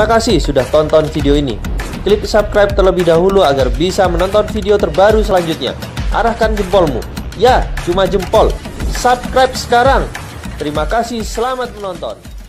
Makasih sudah tonton video ini. Klik subscribe terlebih dahulu agar bisa menonton video terbaru selanjutnya. Arahkan jempolmu. Ya, cuma jempol. Subscribe sekarang. Terima kasih, selamat menonton.